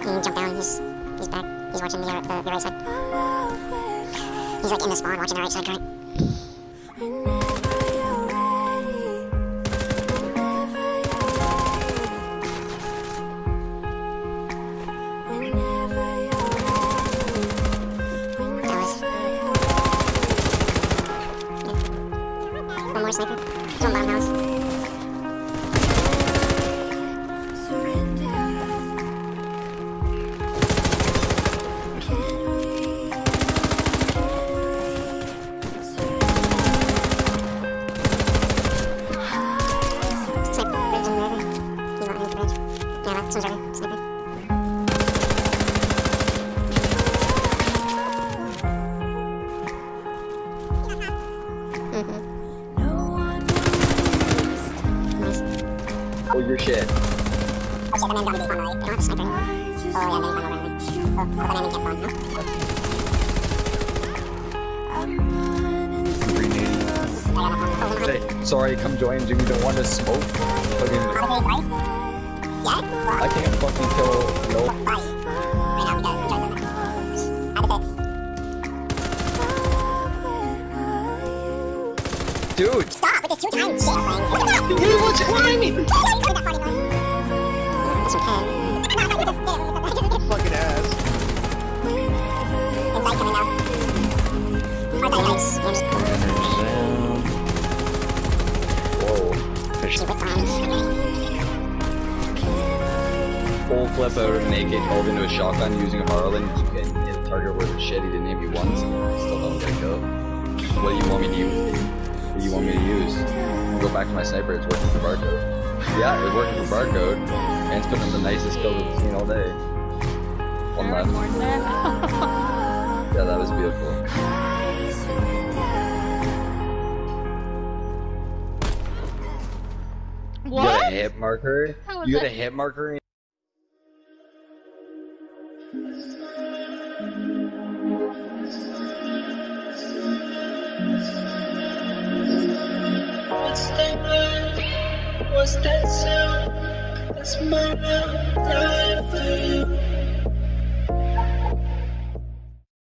He jumped down. He's back. He's watching the right side. He's like in the spawn watching the right side current. Sniper. He's on bomb house. Sniper. Bridge in the river. He's not in the bridge. Yeah, that one's over. Sniper. Hold your shit. Oh shit, that man's on the deep on the right. They don't have a sniper anymore. Oh yeah, they need one over. Oh, that man can't spawn, huh? Hey, sorry, come join Jimmy the Wonder smoke. I can't fucking kill no. I know, dude! Stop with this two-time shit thing! Look at that! Dude, what's climbing? That's okay. Fucking ass. Invite coming now. Hard die nice. Whoa. She whipped on. Full flip over naked, held into a shotgun using Harlan. You can hit a target with a shit. He didn't hit me once. Still don't let go. What do you want me to use? What do you want me to use? Go back to my sniper, it's working for barcode. Yeah, it's working for barcode. And it's been the nicest kill that we've seen all day. One left. Yeah, that was beautiful. What? You got a hit marker? You got a hit marker? Was that sound? That's my love, died for you.